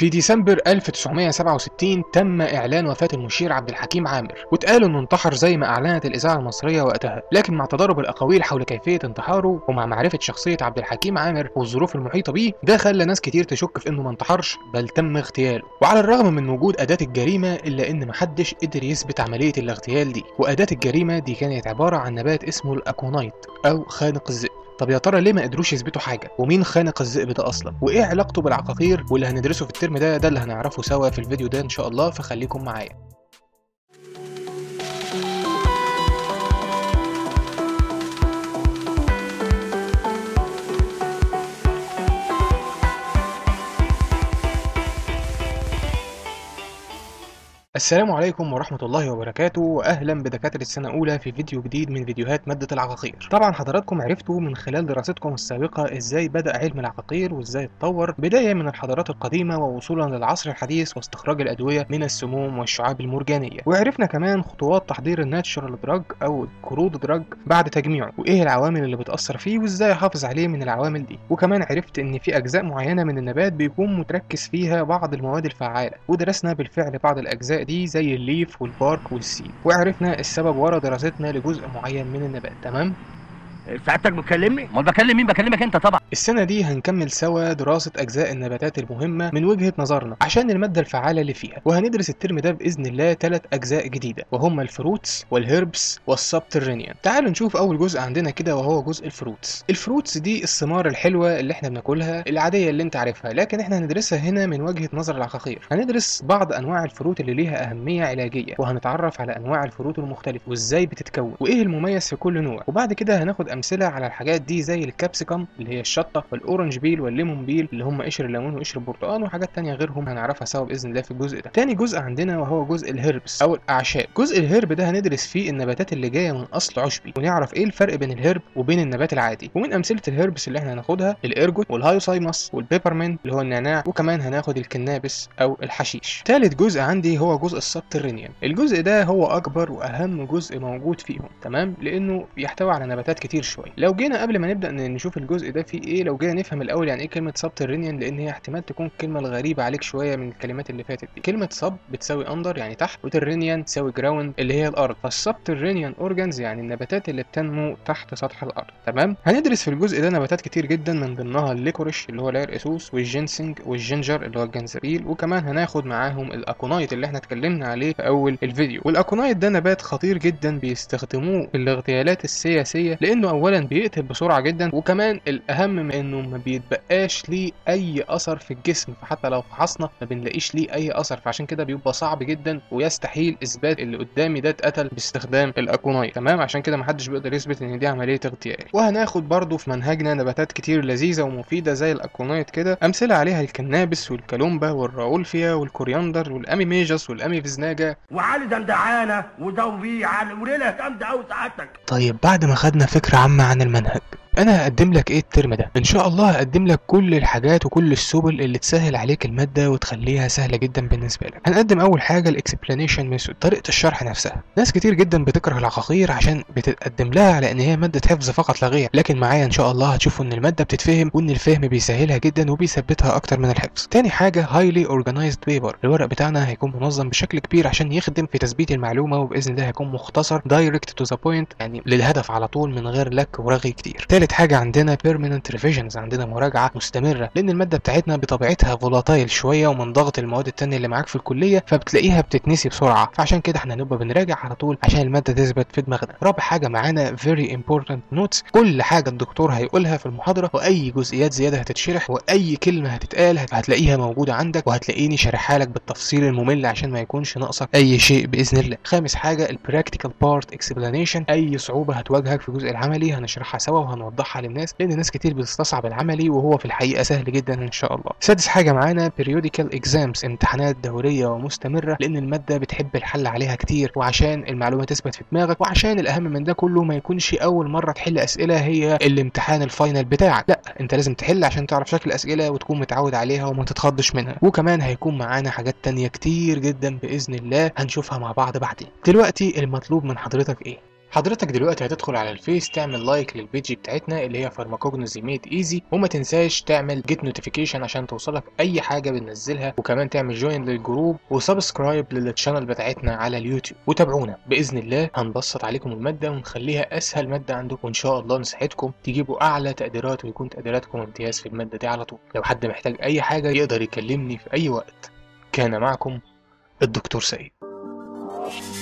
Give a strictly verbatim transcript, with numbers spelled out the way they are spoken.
في ديسمبر ألف وتسعمائة وسبعة وستين تم إعلان وفاة المشير عبد الحكيم عامر، واتقال إنه انتحر زي ما أعلنت الإذاعة المصرية وقتها، لكن مع تضارب الأقاويل حول كيفية انتحاره ومع معرفة شخصية عبد الحكيم عامر والظروف المحيطة بيه، ده خلى ناس كتير تشك في إنه ما انتحرش بل تم اغتياله، وعلى الرغم من وجود أداة الجريمة إلا إن محدش قدر يثبت عملية الاغتيال دي، وأداة الجريمة دي كانت عبارة عن نبات اسمه الأكونايت أو خانق الذئب. طب يا ترى ليه ما قدروش يثبتوا حاجه؟ ومين خانق الذئب ده اصلا؟ وايه علاقته بالعقاقير؟ واللي هندرسه في الترم ده ده اللي هنعرفه سوا في الفيديو ده ان شاء الله، فخليكم معايا. السلام عليكم ورحمة الله وبركاته، وأهلا بدكاترة السنة الأولى في فيديو جديد من فيديوهات مادة العقاقير. طبعا حضراتكم عرفتوا من خلال دراستكم السابقة ازاي بدأ علم العقاقير وازاي اتطور بداية من الحضارات القديمة ووصولا للعصر الحديث واستخراج الأدوية من السموم والشعاب المرجانية، وعرفنا كمان خطوات تحضير الناتشرال دراج أو الكرود دراج بعد تجميعه وإيه العوامل اللي بتأثر فيه وازاي أحافظ عليه من العوامل دي، وكمان عرفت إن في أجزاء معينة من النبات بيكون متركز فيها بعض المواد الفعالة، ودرسنا بالفعل بعض الأجزاء دي زي الليف والبارك والسيد، وعرفنا السبب ورا دراستنا لجزء معين من النبات. تمام؟ سعادتك بتكلمني؟ امال بكلم مين؟ بكلمك انت طبعا. السنه دي هنكمل سوا دراسه اجزاء النباتات المهمه من وجهه نظرنا عشان الماده الفعاله اللي فيها، وهندرس الترم ده باذن الله ثلاث اجزاء جديده وهم الفروتس والهيربس والسبترينيان. تعالوا نشوف اول جزء عندنا كده وهو جزء الفروتس. الفروتس دي الثمار الحلوه اللي احنا بناكلها العاديه اللي انت عارفها، لكن احنا هندرسها هنا من وجهه نظر العقاقير. هندرس بعض انواع الفروت اللي ليها اهميه علاجيه، وهنتعرف على انواع الفروت المختلفه وازاي بتتكون وايه المميز في كل نوع، وبعد كده هناخد امثله على الحاجات دي زي الكابسيكم اللي هي الشطه والاورنج بيل والليمون بيل اللي هم قشر الليمون وقشر البرتقال وحاجات تانية غيرهم هنعرفها سوا باذن الله في الجزء ده. تاني جزء عندنا وهو جزء الهيربس او الاعشاب. جزء الهيرب ده هندرس فيه النباتات اللي جايه من اصل عشبي ونعرف ايه الفرق بين الهيرب وبين النبات العادي، ومن امثله الهيربس اللي احنا هناخدها الارجوت والهايوسايمس والبيبرمنت اللي هو النعناع، وكمان هناخد الكنابس او الحشيش. تالت جزء عندي هو جزء السبترينيان. الجزء ده هو اكبر واهم جزء موجود فيهم، تمام؟ لانه بيحتوي على نباتات كتير شويه. لو جينا قبل ما نبدا نشوف الجزء ده فيه ايه، لو جينا نفهم الاول يعني ايه كلمه سبترينيان، لان هي احتمال تكون الكلمه الغريبه عليك شويه من الكلمات اللي فاتت دي. كلمه سب بتساوي اندر يعني تحت، وترينيان تساوي جراوند اللي هي الارض، فالسبترينيان اورجانز يعني النباتات اللي بتنمو تحت سطح الارض. تمام؟ هندرس في الجزء ده نباتات كتير جدا من ضمنها الليكوريش اللي هو العرقسوس والجينسنج والجنجر اللي هو الجنزبيل، وكمان هناخد معاهم الاكونايت اللي احنا اتكلمنا عليه في اول الفيديو. والاكونايت ده نبات خطير جدا بيستخدموه في الاغتيالات السياسيه لانه اولا بيقتل بسرعه جدا، وكمان الاهم من انه ما بيتبقاش ليه اي اثر في الجسم، فحتى لو فحصنا ما بنلاقيش ليه اي اثر، فعشان كده بيبقى صعب جدا ويستحيل اثبات اللي قدامي ده اتقتل باستخدام الاكونايت. تمام؟ عشان كده ما حدش بيقدر يثبت ان دي عمليه اغتيال. وهناخد برضو في منهجنا نباتات كتير لذيذه ومفيده زي الاكونايت كده، امثله عليها الكنابس والكالومبا والراولفيا والكورياندر والاميميجاس والاميفيزناجا وعلي دندعانه ودوي على الوريله جامده قوي سعادتك. طيب بعد ما خدنا فكره عامة عن المنهج، أنا هقدم لك إيه الترم ده؟ إن شاء الله هقدم لك كل الحاجات وكل السبل اللي تسهل عليك المادة وتخليها سهلة جدا بالنسبة لك. هنقدم أول حاجة الإكسبلانيشن ميثود، طريقة الشرح نفسها. ناس كتير جدا بتكره العقاقير عشان بتتقدم لها على إن هي مادة حفظ فقط لا غير، لكن معايا إن شاء الله هتشوفوا إن المادة بتتفهم وإن الفهم بيسهلها جدا وبيثبتها أكتر من الحفظ. تاني حاجة هايلي أورجانايزد بيبر، الورق بتاعنا هيكون منظم بشكل كبير عشان يخدم في تثبيت المعلومة، وبإذن الله هيكون مختصر دايركت تو ذا بوينت يعني للهدف على طول من غير لك ورغي كتير. تالت حاجة عندنا permanent revisions، عندنا مراجعة مستمرة لأن المادة بتاعتنا بطبيعتها فولاتايل شوية ومن ضغط المواد التانية اللي معاك في الكلية، فبتلاقيها بتتنسي بسرعة، فعشان كده احنا هنبقى بنراجع على طول عشان المادة تثبت في دماغنا. رابع حاجة معانا very important notes، كل حاجة الدكتور هيقولها في المحاضرة وأي جزئيات زيادة هتتشرح وأي كلمة هتتقال هتلاقيها موجودة عندك، وهتلاقيني شارحها لك بالتفصيل الممل عشان ما يكونش ناقصك أي شيء بإذن الله. خامس حاجة practical part explanation، أي صعوبة هتواجهك في الجزء العملي هنشرحها سوا وضحها للناس لان ناس كتير بتستصعب العملي وهو في الحقيقه سهل جدا ان شاء الله. سادس حاجه معانا periodical exams، امتحانات دوريه ومستمره لان الماده بتحب الحل عليها كتير وعشان المعلومه تثبت في دماغك، وعشان الاهم من ده كله ما يكونش اول مره تحل اسئله هي الامتحان الفاينل بتاعك، لا انت لازم تحل عشان تعرف شكل الاسئله وتكون متعود عليها وما تتخضش منها. وكمان هيكون معانا حاجات تانية كتير جدا باذن الله هنشوفها مع بعض بعدين. دلوقتي المطلوب من حضرتك ايه؟ حضرتك دلوقتي هتدخل على الفيس تعمل لايك للبيج بتاعتنا اللي هي فارماكوجنوزي ميد ايزي، وما تنساش تعمل جيت نوتيفيكيشن عشان توصلك اي حاجه بننزلها، وكمان تعمل جوين للجروب وسبسكرايب للشانل بتاعتنا على اليوتيوب وتابعونا باذن الله. هنبسط عليكم الماده ونخليها اسهل ماده عندكم، وان شاء الله نساعدكم تجيبوا اعلى تقديرات ويكون تقديراتكم امتياز في الماده دي على طول. لو حد محتاج اي حاجه يقدر يكلمني في اي وقت. كان معكم الدكتور سعيد.